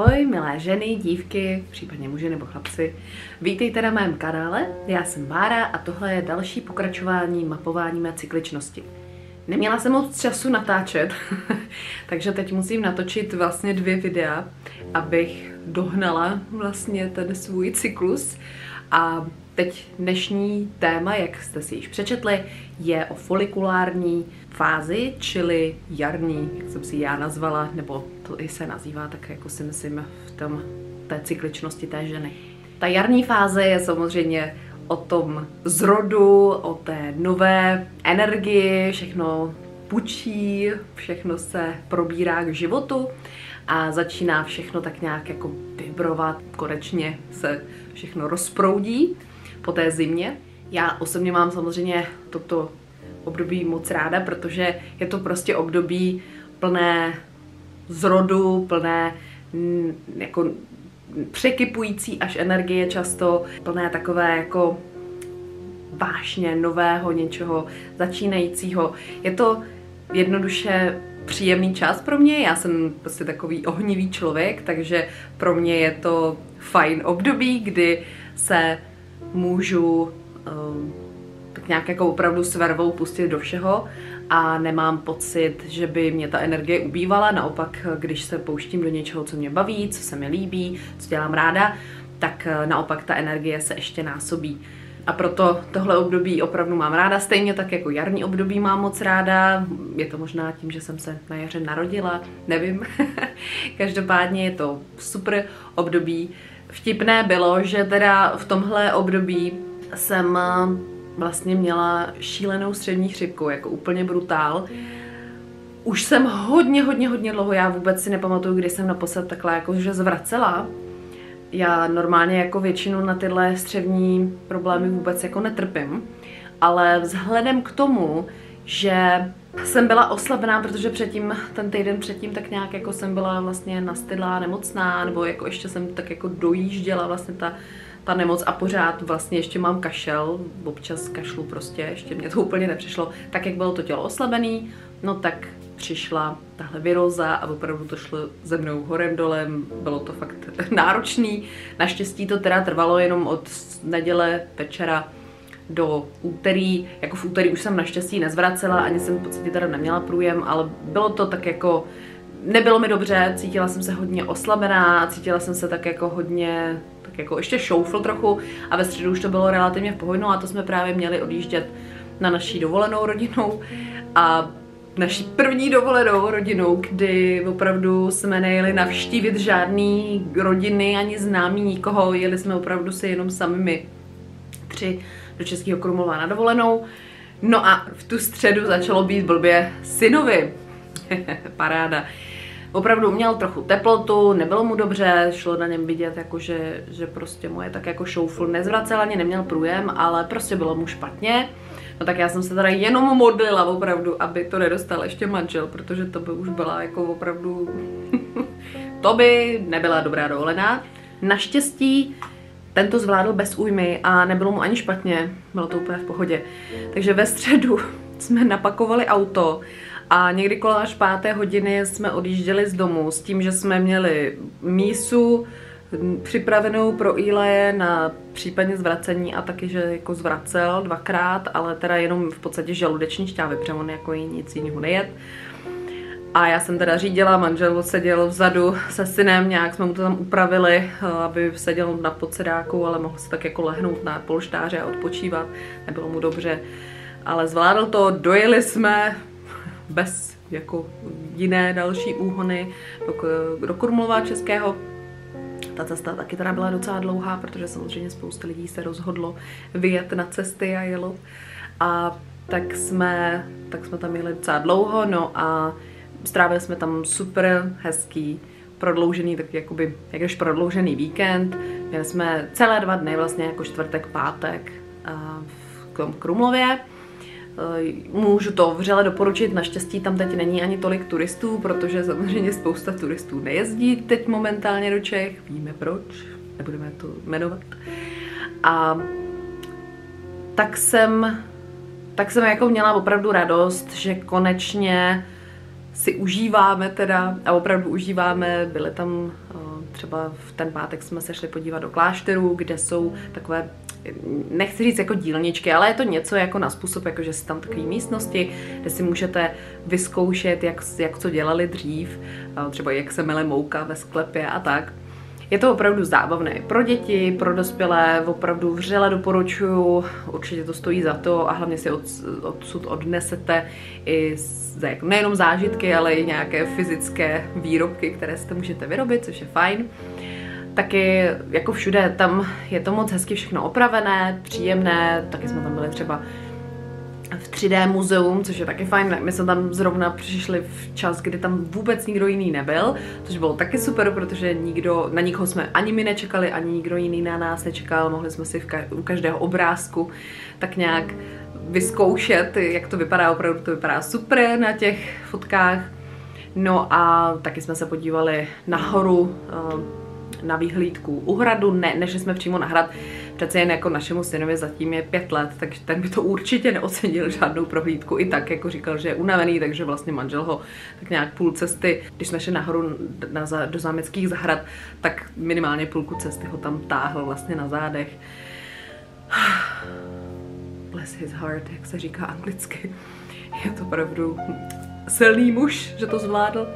Ahoj milé ženy, dívky, případně muži nebo chlapci. Vítejte na mém kanále, já jsem Mára a tohle je další pokračování mapování mé cykličnosti. Neměla jsem moc času natáčet, takže teď musím natočit vlastně dvě videa, abych dohnala vlastně ten svůj cyklus. A teď dnešní téma, jak jste si již přečetli, je o folikulární fázi, čili jarní, jak jsem si já nazvala, nebo to i se nazývá, tak jako si myslím v té cykličnosti té ženy. Ta jarní fáze je samozřejmě o tom zrodu, o té nové energii, všechno pučí, všechno se probírá k životu a začíná všechno tak nějak jako vibrovat, konečně se všechno rozproudí po té zimě. Já osobně mám samozřejmě toto období moc ráda, protože je to prostě období plné zrodu, plné jako překypující až energie často, plné takové jako vášně, nového něčeho začínajícího. Je to jednoduše příjemný čas pro mě, já jsem prostě takový ohnivý člověk, takže pro mě je to fajn období, kdy se můžu tak nějak jako opravdu s vervou pustit do všeho a nemám pocit, že by mě ta energie ubývala. Naopak, když se pouštím do něčeho, co mě baví, co se mi líbí, co dělám ráda, tak naopak ta energie se ještě násobí. A proto tohle období opravdu mám ráda, stejně tak jako jarní období mám moc ráda. Je to možná tím, že jsem se na jaře narodila, nevím. Každopádně je to super období. Vtipné bylo, že teda v tomhle období jsem vlastně měla šílenou střevní chřipku, jako úplně brutál. Už jsem hodně dlouho, já vůbec si nepamatuju, kdy jsem naposled takhle jakože zvracela. Já normálně jako většinu na tyhle střevní problémy vůbec jako netrpím, ale vzhledem k tomu, že jsem byla oslabená, protože předtím, ten týden předtím tak nějak jako jsem byla vlastně nastydlá, nemocná, nebo jako ještě jsem tak jako dojížděla vlastně ta nemoc a pořád vlastně ještě mám kašel, občas kašlu prostě, ještě mě to úplně nepřišlo. Tak jak bylo to tělo oslabený, no tak přišla tahle viróza a opravdu to šlo ze mnou horem dolem, bylo to fakt náročný. Naštěstí to teda trvalo jenom od neděle večera do úterý, jako v úterý už jsem naštěstí nezvracela, ani jsem v podstatě teda neměla průjem, ale bylo to tak jako, nebylo mi dobře, cítila jsem se hodně oslabená, cítila jsem se tak jako hodně, tak jako ještě šoufl trochu a ve středu už to bylo relativně v pohodě, a to jsme právě měli odjíždět na naší dovolenou rodinou a naší první dovolenou rodinou, kdy opravdu jsme nejeli navštívit žádný rodiny, ani známí nikoho, jeli jsme opravdu si jenom sami my tři do Českého Krumlova na dovolenou. No a v tu středu začalo být blbě synovi. Paráda. Opravdu měl trochu teplotu, nebylo mu dobře, šlo na něm vidět, jako že prostě mu je tak jako šoufl, nezvracel ani, neměl průjem, ale prostě bylo mu špatně. No tak já jsem se teda jenom modlila opravdu, aby to nedostal ještě manžel, protože to by už byla jako opravdu... to by nebyla dobrá dovolená. Naštěstí tento zvládl bez újmy a nebylo mu ani špatně, bylo to úplně v pohodě. Takže ve středu jsme napakovali auto a někdy kolem až 5. hodiny jsme odjížděli z domu s tím, že jsme měli mísu připravenou pro Ilaje na případně zvracení a taky, že jako zvracel dvakrát, ale teda jenom v podstatě žaludeční šťávy, protože on jako nic jiného nejet. A já jsem teda řídila, manžel seděl vzadu se synem, nějak jsme mu to tam upravili, aby seděl na podsedáku, ale mohl se tak jako lehnout na polštáře a odpočívat, nebylo mu dobře. Ale zvládl to, dojeli jsme bez jako jiné další úhony do Krumlova českého. Ta cesta taky teda byla docela dlouhá, protože samozřejmě spousta lidí se rozhodlo vyjet na cesty a jelo. A tak jsme tam jeli docela dlouho, no a strávili jsme tam super hezký, prodloužený, tak jakoby, jak když prodloužený víkend. Měli jsme celé 2 dny, vlastně jako čtvrtek, pátek v tom Krumlově. Můžu to vřele doporučit, naštěstí tam teď není ani tolik turistů, protože samozřejmě spousta turistů nejezdí teď momentálně do Čech, víme proč, nebudeme to jmenovat. A tak jsem jako měla opravdu radost, že konečně si užíváme teda, a opravdu užíváme, byly tam Třeba v ten pátek jsme se šli podívat do klášterů, kde jsou takové, nechci říct jako dílničky, ale je to něco jako na způsob, jako že jsou tam takové místnosti, kde si můžete vyzkoušet, jak co dělali dřív, třeba jak se mele mouka ve sklepě a tak. Je to opravdu zábavné pro děti, pro dospělé, opravdu vřele doporučuju, určitě to stojí za to a hlavně si odsud odnesete i nejenom zážitky, ale i nějaké fyzické výrobky, které si to můžete vyrobit, což je fajn. Taky jako všude, tam je to moc hezky všechno opravené, příjemné, taky jsme tam byli třeba v 3D muzeum, což je taky fajn. My jsme tam zrovna přišli v čas, kdy tam vůbec nikdo jiný nebyl, což bylo taky super, protože na nikoho jsme ani my nečekali, ani nikdo jiný na nás nečekal. Mohli jsme si u každého obrázku tak nějak vyzkoušet, jak to vypadá, opravdu to vypadá super na těch fotkách. No a taky jsme se podívali nahoru, na výhlídku u hradu, než jsme přímo na hrad, přece jen jako našemu synovi zatím je 5 let, takže ten by to určitě neocenil žádnou prohlídku, i tak jako říkal, že je unavený, takže vlastně manžel ho tak nějak půl cesty, když jsme šli nahoru do zámeckých zahrad, tak minimálně půlku cesty ho tam táhl vlastně na zádech. Bless his heart, jak se říká anglicky. Je to opravdu silný muž, že to zvládl.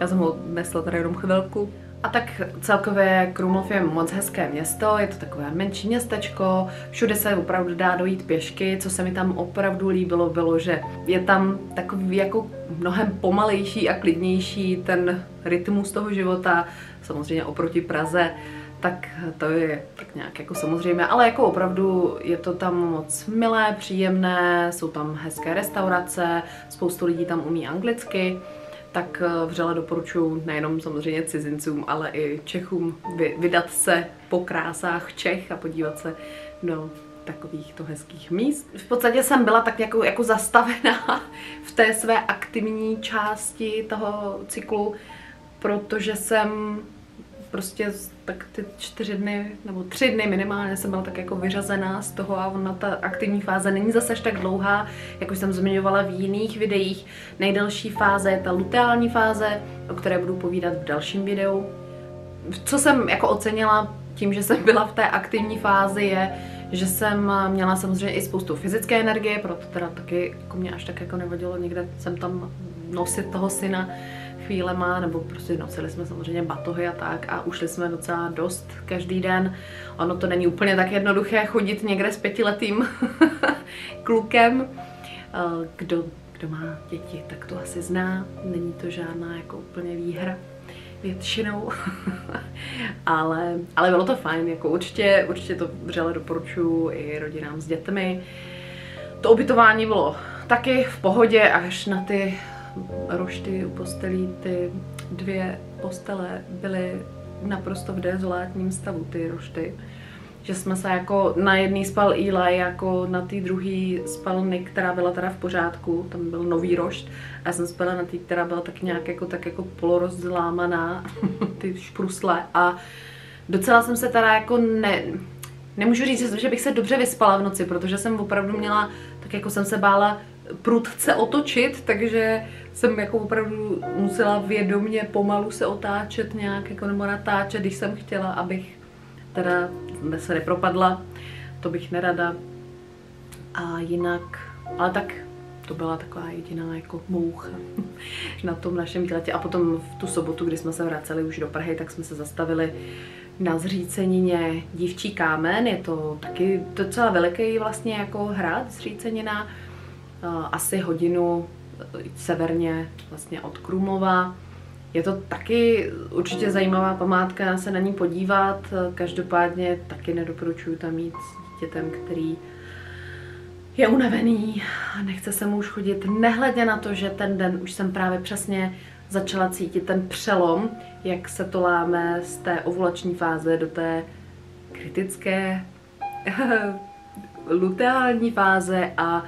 Já jsem ho nesla tady jenom chvilku. A tak celkově Krumlov je moc hezké město, je to takové menší městečko, všude se opravdu dá dojít pěšky. Co se mi tam opravdu líbilo, bylo, že je tam takový jako mnohem pomalejší a klidnější ten rytmus toho života, samozřejmě oproti Praze, tak to je tak nějak jako samozřejmě, ale jako opravdu je to tam moc milé, příjemné, jsou tam hezké restaurace, spoustu lidí tam umí anglicky. Tak vřele doporučuji nejenom samozřejmě cizincům, ale i Čechům vydat se po krásách Čech a podívat se do takovýchto hezkých míst. V podstatě jsem byla tak jako zastavená v té své aktivní části toho cyklu, protože jsem prostě tak ty 4 dny, nebo 3 dny minimálně jsem byla tak jako vyřazená z toho a ona ta aktivní fáze není zase až tak dlouhá, jak už jsem zmiňovala v jiných videích. Nejdelší fáze je ta luteální fáze, o které budu povídat v dalším videu. Co jsem jako ocenila tím, že jsem byla v té aktivní fázi, je, že jsem měla samozřejmě i spoustu fyzické energie, proto teda taky jako mě až tak jako nevadilo někde jsem tam nosit toho syna chvílema, nebo prostě nosili jsme samozřejmě batohy a tak a ušli jsme docela dost každý den. Ono to není úplně tak jednoduché chodit někde s 5letým klukem. Kdo má děti, tak to asi zná. Není to žádná jako úplně výhra většinou. ale bylo to fajn, jako určitě to vřele doporučuji i rodinám s dětmi. To ubytování bylo taky v pohodě, až na ty rošty u postelí, ty 2 postele byly naprosto v dezolátním stavu, ty rošty. Že jsme se jako na jedný spal Eli, jako na té druhý spal Nick, která byla teda v pořádku, tam byl nový rošt a já jsem spala na té, která byla tak jako polorozlámaná, ty šprusle a docela jsem se teda jako nemůžu říct, že bych se dobře vyspala v noci, protože jsem opravdu měla, tak jako jsem se bála prudce otočit, takže jsem jako opravdu musela vědomě pomalu se otáčet nějak, jako nebo natáčet, když jsem chtěla, abych teda se nepropadla, to bych nerada. A jinak, ale tak to byla taková jediná jako moucha na tom našem výletě. A potom v tu sobotu, kdy jsme se vraceli už do Prahy, tak jsme se zastavili na Zřícenině Divčí kámen. Je to taky docela veliký vlastně jako hrad Zřícenina, asi hodinu severně vlastně od Krumlova. Je to taky určitě zajímavá památka, se na ní podívat. Každopádně taky nedoporučuji tam jít s dítětem, který je unavený a nechce se mu už chodit. Nehledě na to, že ten den už jsem právě přesně začala cítit ten přelom, jak se to láme z té ovulační fáze do té kritické luteální fáze a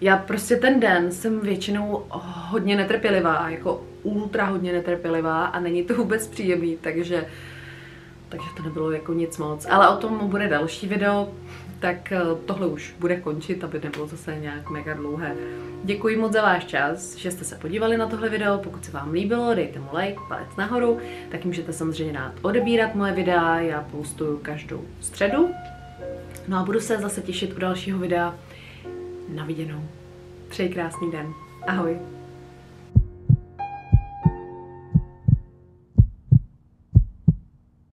já prostě ten den jsem většinou hodně netrpělivá, jako ultra hodně netrpělivá a není to vůbec příjemný, takže to nebylo jako nic moc. Ale o tom bude další video. tak tohle už bude končit, aby nebylo zase nějak mega dlouhé. Děkuji moc za váš čas, že jste se podívali na tohle video, pokud se vám líbilo, dejte mu like, palec nahoru, taky můžete samozřejmě dát odebírat moje videa, já postuju každou středu. No a budu se zase těšit u dalšího videa. Na viděnou. Přeji krásný den. Ahoj.